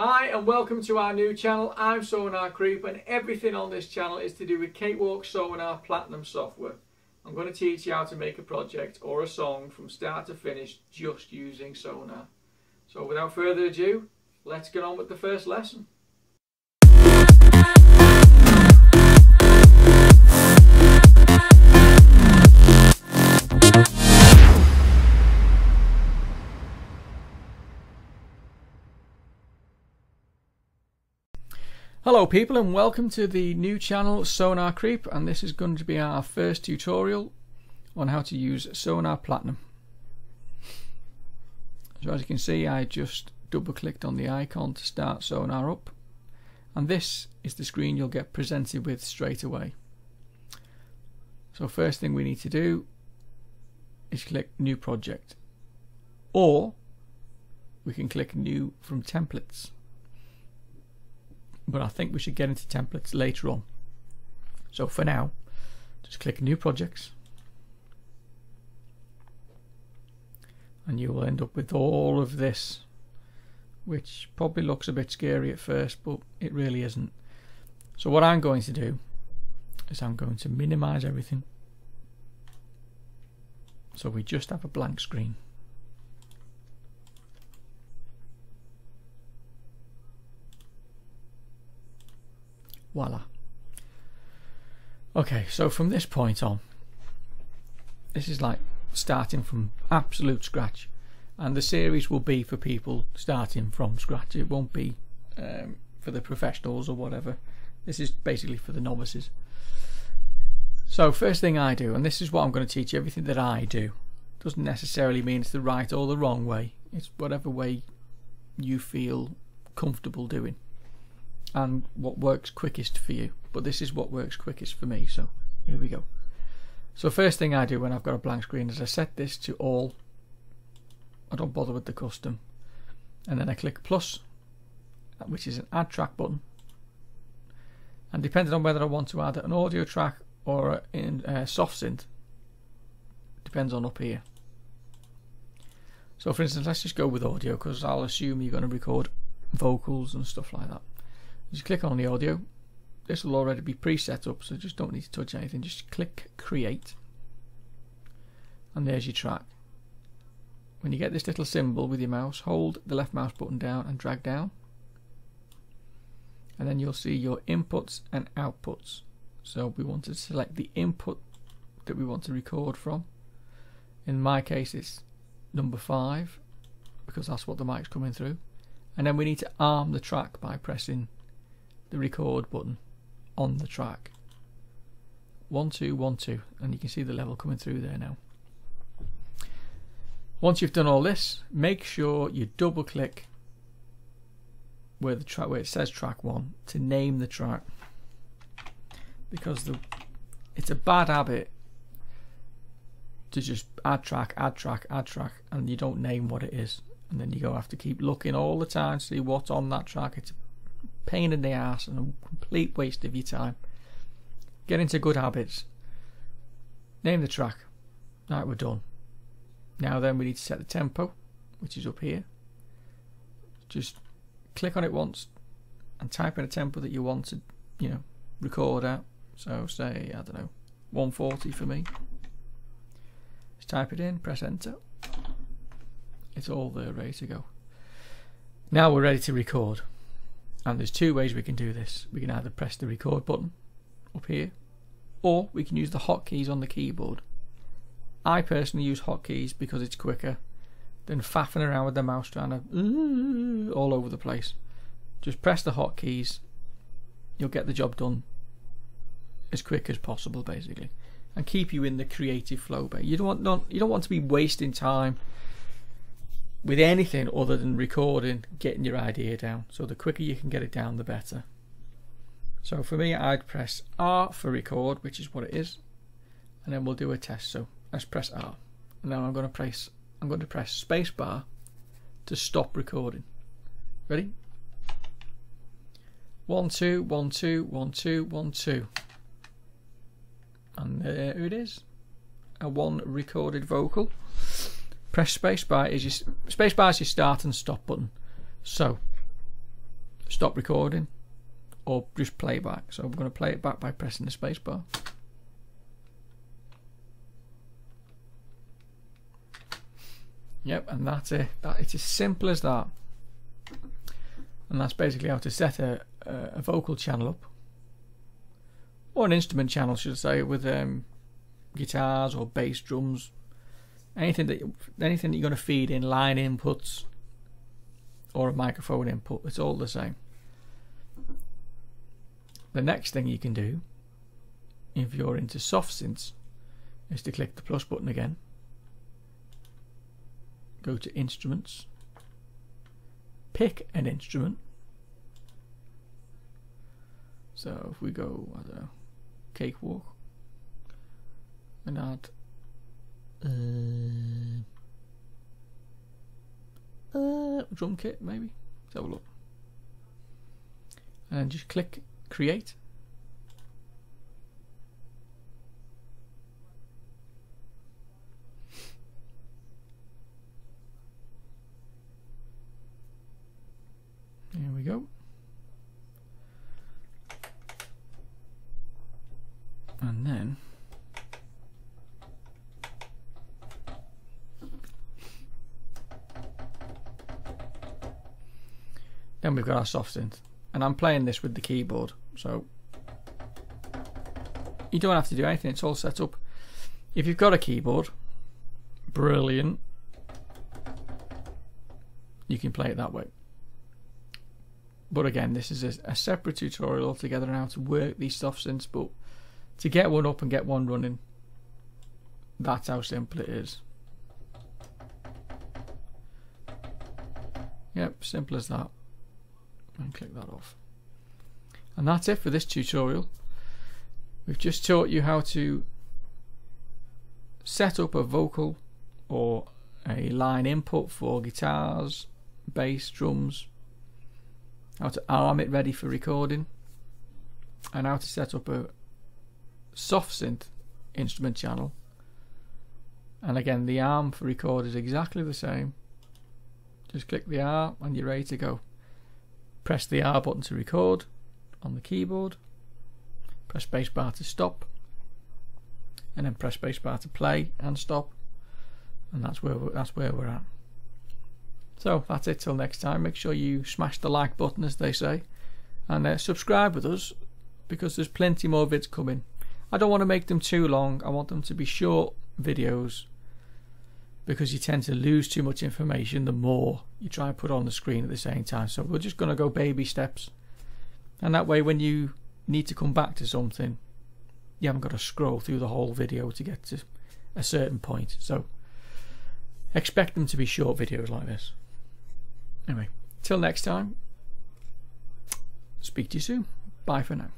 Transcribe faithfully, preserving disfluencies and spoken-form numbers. Hi and welcome to our new channel. I'm Sonar Creep and everything on this channel is to do with Cakewalk Sonar Platinum software. I'm going to teach you how to make a project or a song from start to finish just using Sonar. So without further ado, let's get on with the first lesson. Hello people and welcome to the new channel Sonar Creep, and this is going to be our first tutorial on how to use Sonar Platinum. So as you can see, I just double clicked on the icon to start Sonar up, and this is the screen you'll get presented with straight away. So first thing we need to do is click new project, or we can click new from templates. But I think we should get into templates later on. So for now, just click new projects and you will end up with all of this, which probably looks a bit scary at first, but it really isn't. So what I'm going to do is I'm going to minimize everything so we just have a blank screen. Voila. Okay, so from this point on, this is like starting from absolute scratch, and the series will be for people starting from scratch. It won't be um, for the professionals or whatever. This is basically for the novices. So first thing I do, and this is what I'm going to teach you, everything that I do doesn't necessarily mean it's the right or the wrong way. It's whatever way you feel comfortable doing and what works quickest for you, but this is what works quickest for me. So here we go. So first thing I do when I've got a blank screen is I set this to all. I don't bother with the custom, and then I click plus, which is an add track button, and depending on whether I want to add an audio track or a soft synth, depends on up here. So for instance, let's just go with audio, because I'll assume you're going to record vocals and stuff like that. Just click on the audio. This will already be pre-set up, so just don't need to touch anything. Just click create, and there's your track. When you get this little symbol with your mouse, hold the left mouse button down and drag down, and then you'll see your inputs and outputs. So we want to select the input that we want to record from. In my case it's number five, because that's what the mic's coming through. And then we need to arm the track by pressing the record button on the track. One two one two, and you can see the level coming through there now. Once you've done all this, make sure you double click where the track where it says track one to name the track, because the it's a bad habit to just add track add track add track and you don't name what it is, and then you go have to keep looking all the time to see what's on that track. It's pain in the ass and a complete waste of your time. Get into good habits. Name the track. Right, we're done. Now then, we need to set the tempo, which is up here. Just click on it once and type in a tempo that you want to, you know, record at. So say, I don't know, one forty for me. Just type it in, press enter. It's all there, ready to go. Now we're ready to record. And there's two ways we can do this. We can either press the record button up here, or we can use the hotkeys on the keyboard. I personally use hotkeys because it's quicker than faffing around with the mouse trying to all over the place. Just press the hotkeys, you'll get the job done as quick as possible basically, and keep you in the creative flow. But you don't want not, you don't want to be wasting time with anything other than recording, getting your idea down. So the quicker you can get it down, the better. So for me, I'd press R for record, which is what it is, and then we'll do a test. So let's press R, and now I'm going to press I'm going to press space bar to stop recording. Ready? One two one two one two one two, and there it is, a one recorded vocal. Press spacebar is your spacebar is your start and stop button. So stop recording or just play back. So I'm going to play it back by pressing the space bar. Yep, and that's it. That, it's as simple as that. And that's basically how to set a, a vocal channel up, or an instrument channel, should I say, with um, guitars or bass, drums, anything that anything that you're going to feed in line inputs or a microphone input. It's all the same. The next thing you can do, if you're into soft synths, is to click the plus button again. Go to instruments, pick an instrument. So if we go, I don't know, Cakewalk, and add uh, uh, drum kit, maybe. Let's have a look. And just click create. There we go. And then then we've got our soft synth, and I'm playing this with the keyboard, so you don't have to do anything, it's all set up. If you've got a keyboard, brilliant, you can play it that way. But again, this is a, a separate tutorial altogether on how to work these soft synths, but to get one up and get one running, that's how simple it is. Yep, simple as that. And click that off. And that's it for this tutorial. We've just taught you how to set up a vocal or a line input for guitars, bass, drums, how to arm it ready for recording, and how to set up a soft synth instrument channel. And again, the arm for record is exactly the same. Just click the R and you're ready to go. Press the R button to record on the keyboard, press spacebar to stop, and then press spacebar to play and stop, and that's where we're, that's where we're at. So that's it till next time. Make sure you smash the like button, as they say, and uh, subscribe with us, because there's plenty more vids coming. I don't want to make them too long. I want them to be short videos, because you tend to lose too much information the more you try and put on the screen at the same time. So we're just going to go baby steps, and that way when you need to come back to something, you haven't got to scroll through the whole video to get to a certain point. So expect them to be short videos like this. Anyway, till next time, speak to you soon. Bye for now.